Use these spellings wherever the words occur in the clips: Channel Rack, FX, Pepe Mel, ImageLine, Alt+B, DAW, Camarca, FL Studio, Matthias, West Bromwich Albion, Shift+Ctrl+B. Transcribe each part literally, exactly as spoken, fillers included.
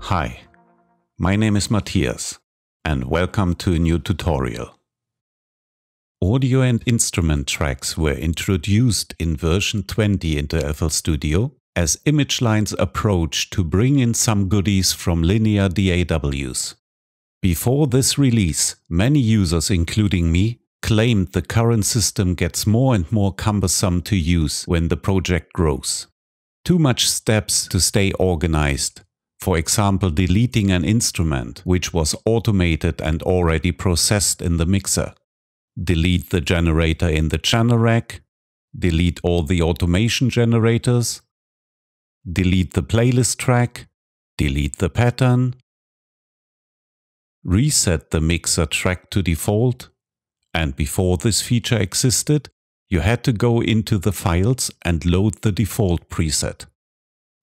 Hi, my name is Matthias and welcome to a new tutorial. Audio and instrument tracks were introduced in version twenty into F L Studio as ImageLine's approach to bring in some goodies from linear D A Ws. Before this release, many users, including me, claimed the current system gets more and more cumbersome to use when the project grows. Too much steps to stay organized, for example deleting an instrument which was automated and already processed in the mixer. Delete the generator in the channel rack, delete all the automation generators, delete the playlist track, delete the pattern, reset the mixer track to default, and before this feature existed, you had to go into the files and load the default preset.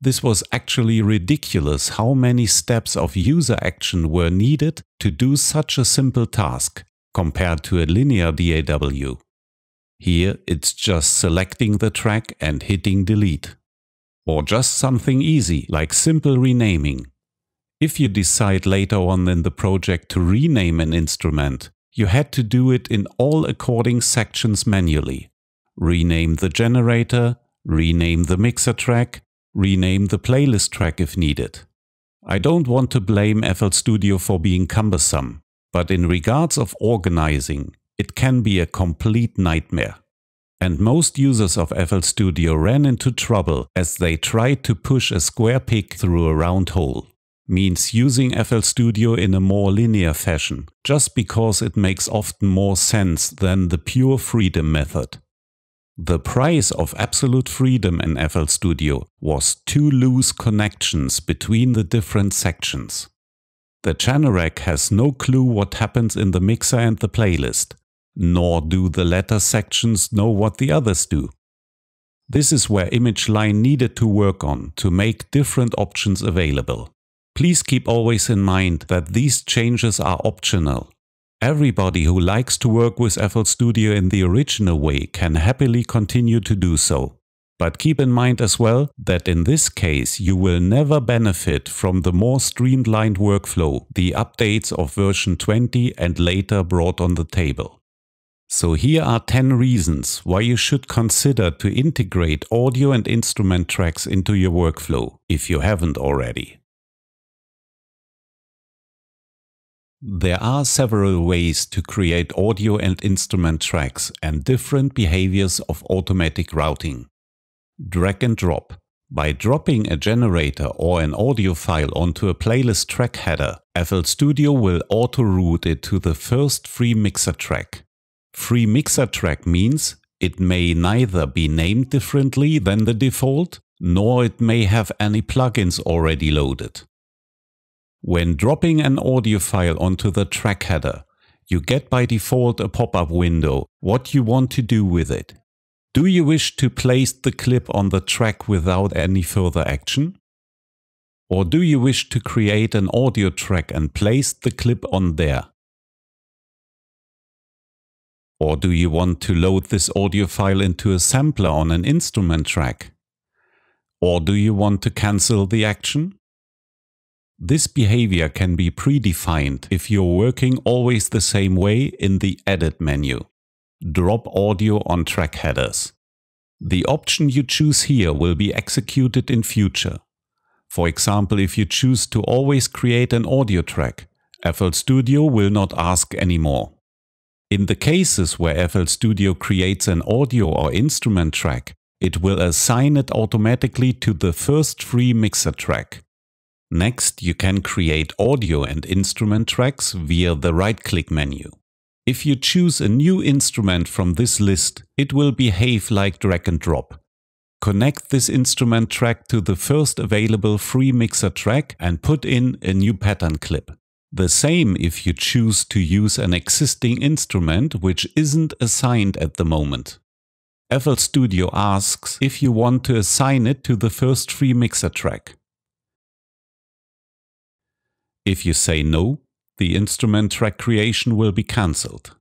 This was actually ridiculous how many steps of user action were needed to do such a simple task, compared to a linear D A W. Here it's just selecting the track and hitting delete. Or just something easy like simple renaming. If you decide later on in the project to rename an instrument, you had to do it in all according sections manually. Rename the generator, rename the mixer track, rename the playlist track if needed. I don't want to blame F L Studio for being cumbersome. But in regards of organizing, it can be a complete nightmare. And most users of F L Studio ran into trouble as they tried to push a square peg through a round hole. Means using F L Studio in a more linear fashion, just because it makes often more sense than the pure freedom method. The price of absolute freedom in F L Studio was too loose connections between the different sections. The channel rack has no clue what happens in the mixer and the playlist, nor do the latter sections know what the others do. This is where ImageLine needed to work on to make different options available. Please keep always in mind that these changes are optional. Everybody who likes to work with F L Studio in the original way can happily continue to do so. But keep in mind as well that in this case you will never benefit from the more streamlined workflow the updates of version twenty and later brought on the table. So here are ten reasons why you should consider to integrate audio and instrument tracks into your workflow, if you haven't already. There are several ways to create audio and instrument tracks and different behaviors of automatic routing. Drag and drop. By dropping a generator or an audio file onto a playlist track header, F L Studio will auto-route it to the first free mixer track. Free mixer track means it may neither be named differently than the default, nor it may have any plugins already loaded. When dropping an audio file onto the track header, you get by default a pop-up window, what you want to do with it. Do you wish to place the clip on the track without any further action? Or do you wish to create an audio track and place the clip on there? Or do you want to load this audio file into a sampler on an instrument track? Or do you want to cancel the action? This behavior can be predefined if you're working always the same way in the Edit menu. Drop audio on track headers. The option you choose here will be executed in future. For example, if you choose to always create an audio track, F L Studio will not ask anymore. In the cases where F L Studio creates an audio or instrument track, it will assign it automatically to the first free mixer track. Next, you can create audio and instrument tracks via the right-click menu. If you choose a new instrument from this list, it will behave like drag and drop. Connect this instrument track to the first available free mixer track and put in a new pattern clip. The same if you choose to use an existing instrument which isn't assigned at the moment. F L Studio asks if you want to assign it to the first free mixer track. If you say no, the instrument track creation will be cancelled.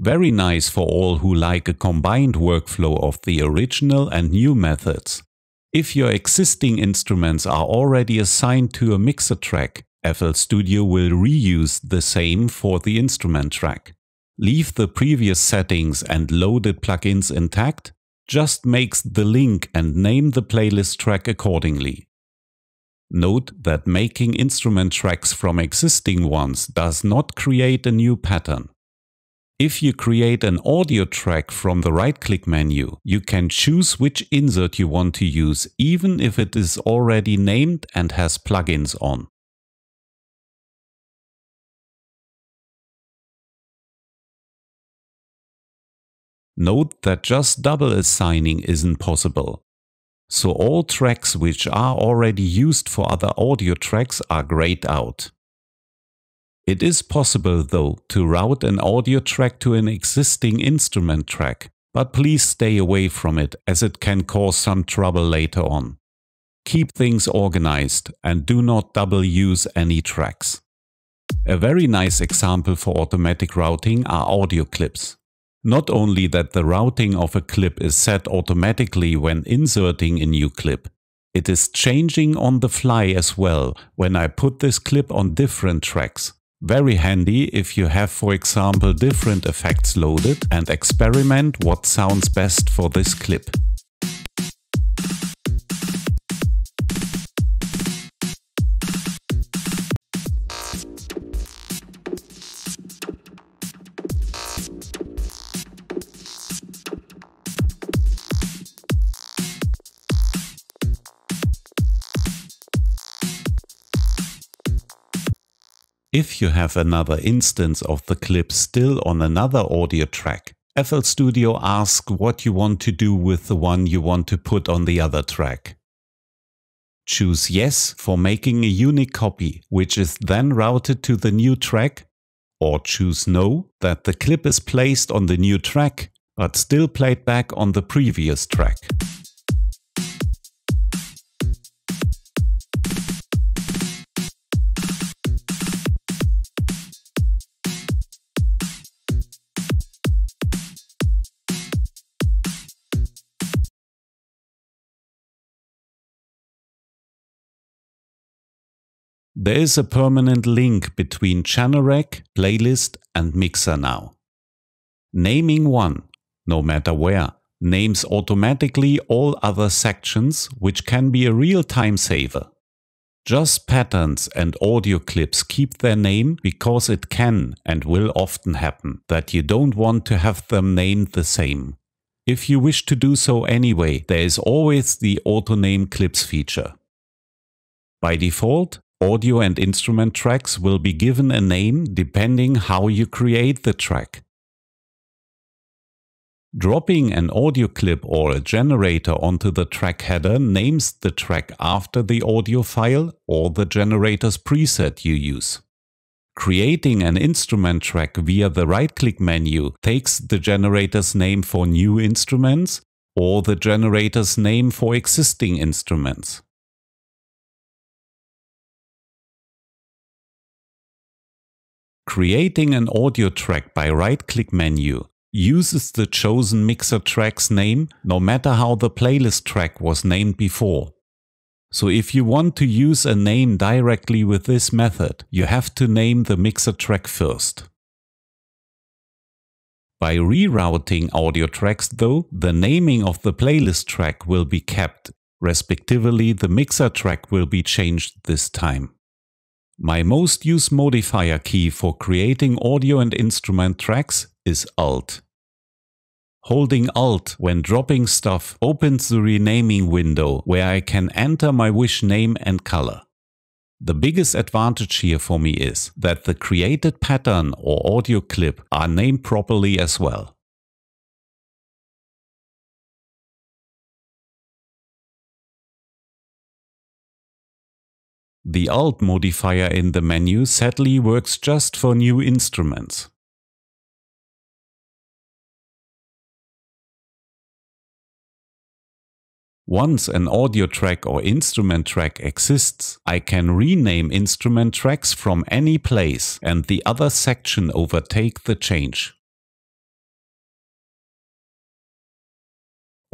Very nice for all who like a combined workflow of the original and new methods. If your existing instruments are already assigned to a mixer track, F L Studio will reuse the same for the instrument track. Leave the previous settings and loaded plugins intact, just makes the link and name the playlist track accordingly. Note that making instrument tracks from existing ones does not create a new pattern. If you create an audio track from the right-click menu, you can choose which insert you want to use, even if it is already named and has plugins on. Note that just double assigning isn't possible. So all tracks which are already used for other audio tracks are grayed out. It is possible, though, to route an audio track to an existing instrument track, but please stay away from it as it can cause some trouble later on. Keep things organized and do not double use any tracks. A very nice example for automatic routing are audio clips. Not only that the routing of a clip is set automatically when inserting a new clip, it is changing on the fly as well when I put this clip on different tracks. Very handy if you have, for example, different effects loaded and experiment what sounds best for this clip. If you have another instance of the clip still on another audio track, F L Studio asks what you want to do with the one you want to put on the other track. Choose Yes for making a unique copy, which is then routed to the new track, or choose No that the clip is placed on the new track, but still played back on the previous track. There is a permanent link between Channel Rack, Playlist and Mixer now. Naming one, no matter where, names automatically all other sections, which can be a real time saver. Just patterns and audio clips keep their name because it can and will often happen that you don't want to have them named the same. If you wish to do so anyway, there is always the Auto-Name Clips feature. By default, audio and instrument tracks will be given a name depending how you create the track. Dropping an audio clip or a generator onto the track header names the track after the audio file or the generator's preset you use. Creating an instrument track via the right-click menu takes the generator's name for new instruments or the generator's name for existing instruments. Creating an audio track by right-click menu uses the chosen mixer track's name no matter how the playlist track was named before. So if you want to use a name directly with this method, you have to name the mixer track first. By rerouting audio tracks though, the naming of the playlist track will be kept, respectively the mixer track will be changed this time. My most used modifier key for creating audio and instrument tracks is Alt. Holding Alt when dropping stuff opens the renaming window where I can enter my wish name and color. The biggest advantage here for me is that the created pattern or audio clip are named properly as well. The Alt modifier in the menu sadly works just for new instruments. Once an audio track or instrument track exists, I can rename instrument tracks from any place and the other section overtake the change.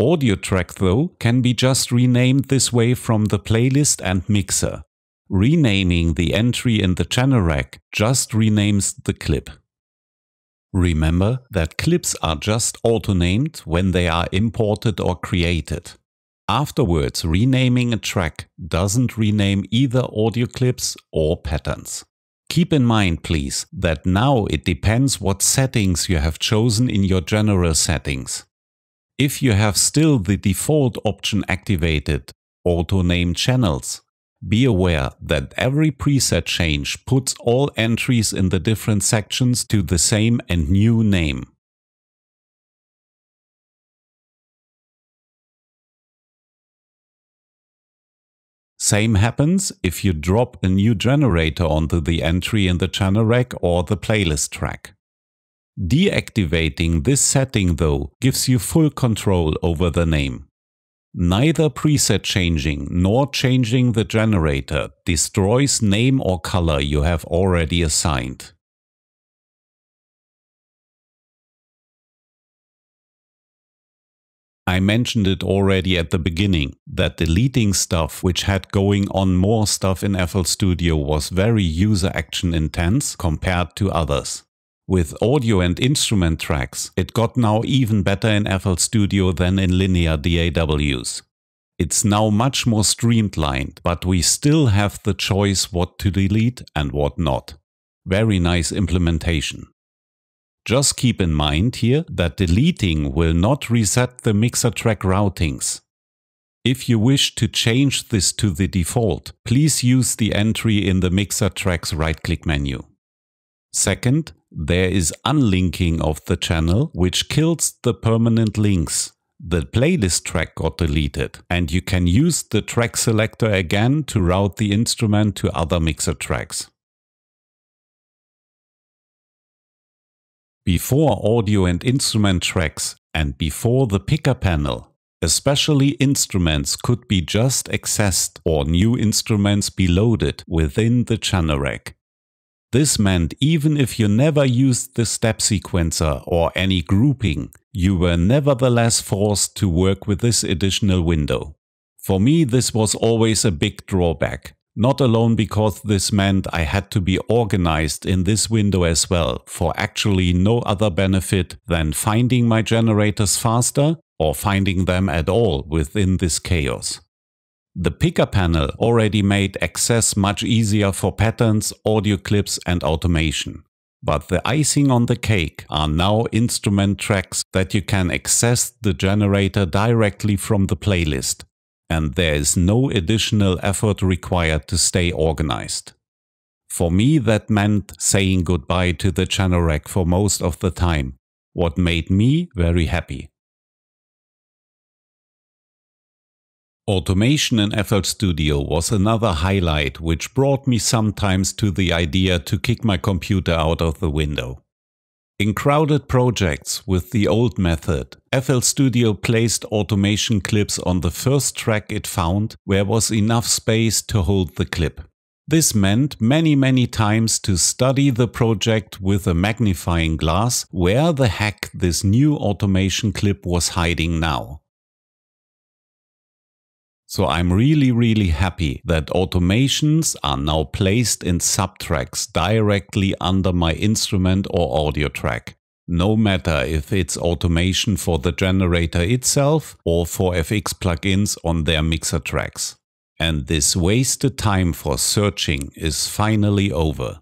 Audio track, though, can be just renamed this way from the playlist and mixer. Renaming the entry in the channel rack just renames the clip. Remember that clips are just auto-named when they are imported or created. Afterwards, renaming a track doesn't rename either audio clips or patterns. Keep in mind, please, that now it depends what settings you have chosen in your general settings. If you have still the default option activated, auto-name channels, be aware that every preset change puts all entries in the different sections to the same and new name. Same happens if you drop a new generator onto the entry in the channel rack or the playlist track. Deactivating this setting, though, gives you full control over the name. Neither preset changing nor changing the generator destroys name or color you have already assigned. I mentioned it already at the beginning that deleting stuff which had going on more stuff in F L Studio was very user action intense compared to others. With audio and instrument tracks, it got now even better in F L Studio than in linear D A Ws. It's now much more streamlined, but we still have the choice what to delete and what not. Very nice implementation. Just keep in mind here that deleting will not reset the mixer track routings. If you wish to change this to the default, please use the entry in the mixer track's right-click menu. Second, there is unlinking of the channel, which kills the permanent links. The playlist track got deleted, and you can use the track selector again to route the instrument to other mixer tracks. Before audio and instrument tracks, and before the picker panel, especially instruments could be just accessed or new instruments be loaded within the channel rack. This meant even if you never used the step sequencer or any grouping, you were nevertheless forced to work with this additional window. For me, this was always a big drawback, not alone because this meant I had to be organized in this window as well, for actually no other benefit than finding my generators faster or finding them at all within this chaos. The picker panel already made access much easier for patterns, audio clips and automation. But the icing on the cake are now instrument tracks that you can access the generator directly from the playlist, and there is no additional effort required to stay organized. For me, that meant saying goodbye to the channel rack for most of the time, what made me very happy. Automation in F L Studio was another highlight which brought me sometimes to the idea to kick my computer out of the window. In crowded projects with the old method, F L Studio placed automation clips on the first track it found where was enough space to hold the clip. This meant many many times to study the project with a magnifying glass where the heck this new automation clip was hiding now. So I'm really really happy that automations are now placed in subtracks directly under my instrument or audio track, no matter if it's automation for the generator itself or for F X plugins on their mixer tracks. And this wasted time for searching is finally over.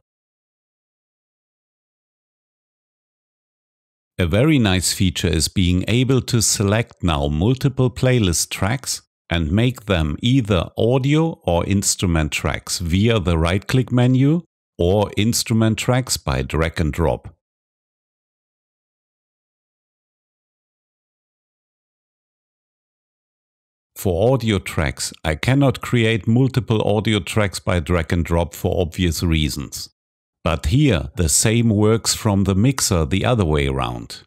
A very nice feature is being able to select now multiple playlist tracks and make them either audio or instrument tracks via the right-click menu or instrument tracks by drag and drop. For audio tracks, I cannot create multiple audio tracks by drag and drop for obvious reasons. But here, the same works from the mixer the other way around.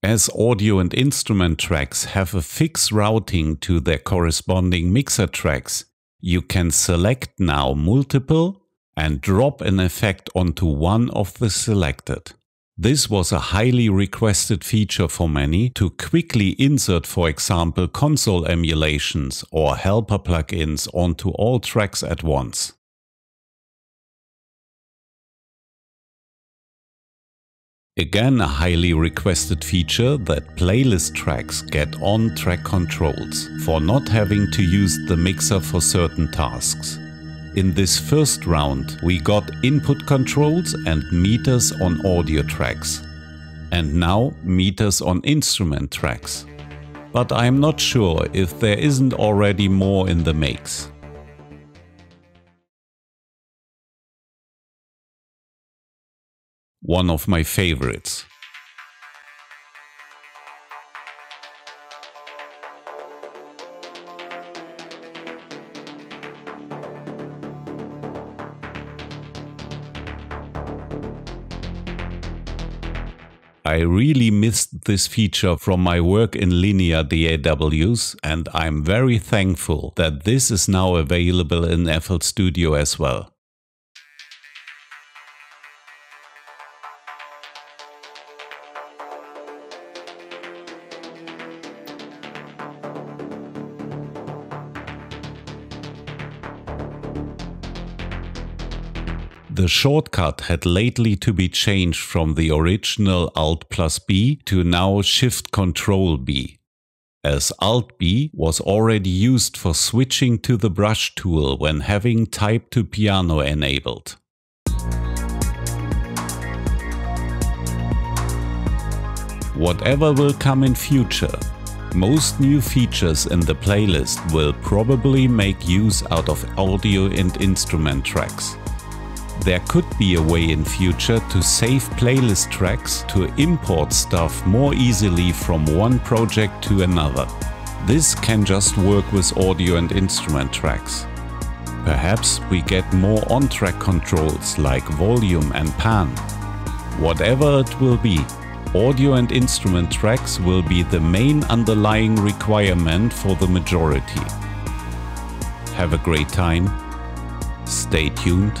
As audio and instrument tracks have a fixed routing to their corresponding mixer tracks, you can select now multiple and drop an effect onto one of the selected. This was a highly requested feature for many to quickly insert, for example, console emulations or helper plugins onto all tracks at once. Again, a highly requested feature that playlist tracks get on-track controls for not having to use the mixer for certain tasks. In this first round, we got input controls and meters on audio tracks. And now meters on instrument tracks. But I'm not sure if there isn't already more in the mix. One of my favorites. I really missed this feature from my work in linear D A Ws, and I'm very thankful that this is now available in F L Studio as well. The shortcut had lately to be changed from the original Alt plus B to now Shift control B, as Alt B was already used for switching to the brush tool when having type to piano enabled. Whatever will come in future, most new features in the playlist will probably make use out of audio and instrument tracks. There could be a way in future to save playlist tracks to import stuff more easily from one project to another. This can just work with audio and instrument tracks. Perhaps we get more on-track controls like volume and pan. Whatever it will be, audio and instrument tracks will be the main underlying requirement for the majority. Have a great time, stay tuned,